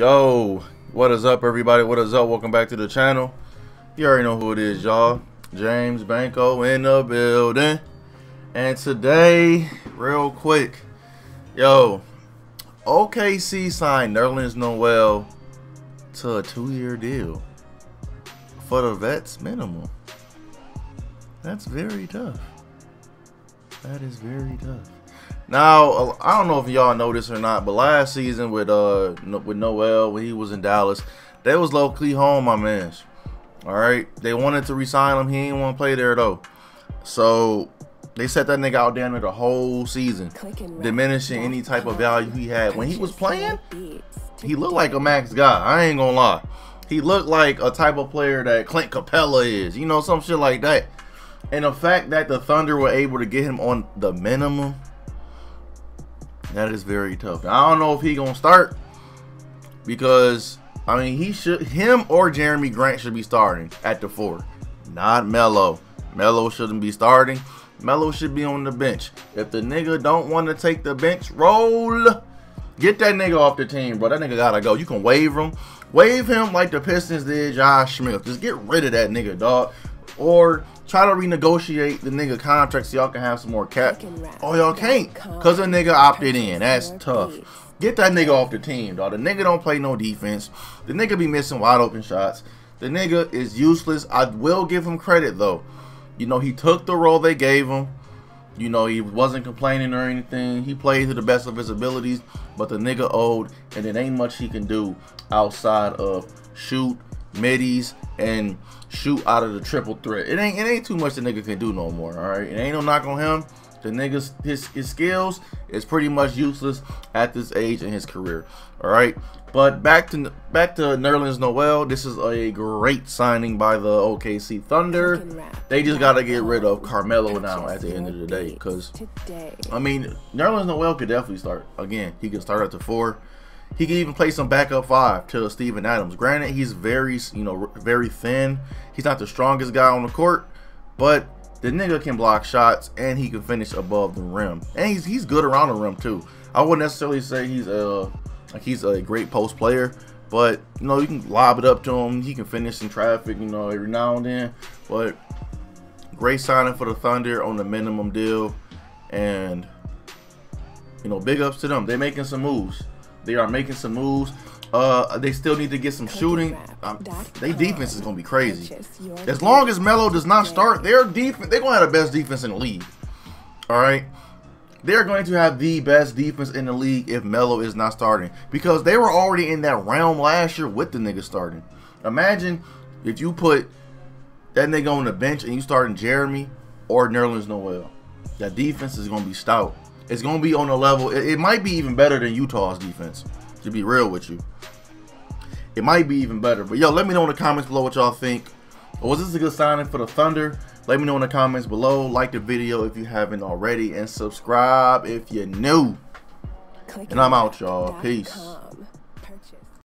Yo, what is up, everybody? What is up? Welcome back to the channel. You already know who it is, y'all. James Banco in the building. And today, real quick, yo, OKC signed Nerlens Noel to a 2-year deal for the vets minimum. That's very tough. That is very tough. Now, I don't know if y'all know this or not, but last season with Noel, when he was in Dallas, they was low-key home, my man. All right? They wanted to re-sign him. He didn't want to play there, though. So, they set that nigga out down there the whole season, diminishing any type of value he had. When he was playing, he looked like a max guy. I ain't gonna lie. He looked like a type of player that Clint Capella is. You know, some shit like that. And the fact that the Thunder were able to get him on the minimum, that is very tough. I don't know if he gonna start, because I mean, he should, him or Jeremy Grant should be starting at the 4, not Melo. Melo shouldn't be starting. Melo should be on the bench. If the nigga don't want to take the bench roll, get that nigga off the team, bro. That nigga gotta go. You can waive him. Waive him like the Pistons did Josh Smith. Just get rid of that nigga, dog. Or try to renegotiate the nigga contract so y'all can have some more cap. Oh, y'all can't, because the nigga opted in. That's tough. Get that nigga off the team, dog. The nigga don't play no defense. The nigga be missing wide open shots. The nigga is useless. I will give him credit, though. You know, he took the role they gave him. You know, he wasn't complaining or anything. He played to the best of his abilities, but the nigga old, and it ain't much he can do outside of shoot middies and shoot out of the triple threat. It ain't too much the nigga can do no more. All right, it ain't no knock on him. The nigga's his skills is pretty much useless at this age in his career. All right, but back to Nerlens Noel. This is a great signing by the OKC Thunder. They just gotta get rid of Carmelo now at the end of the day, because I mean, Nerlens Noel could definitely start. Again, he could start at the 4. He can even play some backup 5 to Steven Adams. Granted, he's very thin. He's not the strongest guy on the court, but the nigga can block shots and he can finish above the rim. And he's good around the rim too. I wouldn't necessarily say he's a great post player, but you know, you can lob it up to him. He can finish in traffic, you know, every now and then. But great signing for the Thunder on the minimum deal, and you know, big ups to them. They're making some moves. They are making some moves. They still need to get some shooting. Their defense is gonna be crazy. As long as Melo does not start, their defense, they're gonna have the best defense in the league. All right, they're going to have the best defense in the league if Melo is not starting, because they were already in that realm last year with the nigga starting. Imagine if you put that nigga on the bench and you starting Jeremy or Nerlens Noel. That defense is gonna be stout. It's going to be on a level. It might be even better than Utah's defense, to be real with you. It might be even better. But, yo, let me know in the comments below what y'all think. Was this a good signing for the Thunder? Let me know in the comments below. Like the video if you haven't already. And subscribe if you're new. And I'm out, y'all. Peace.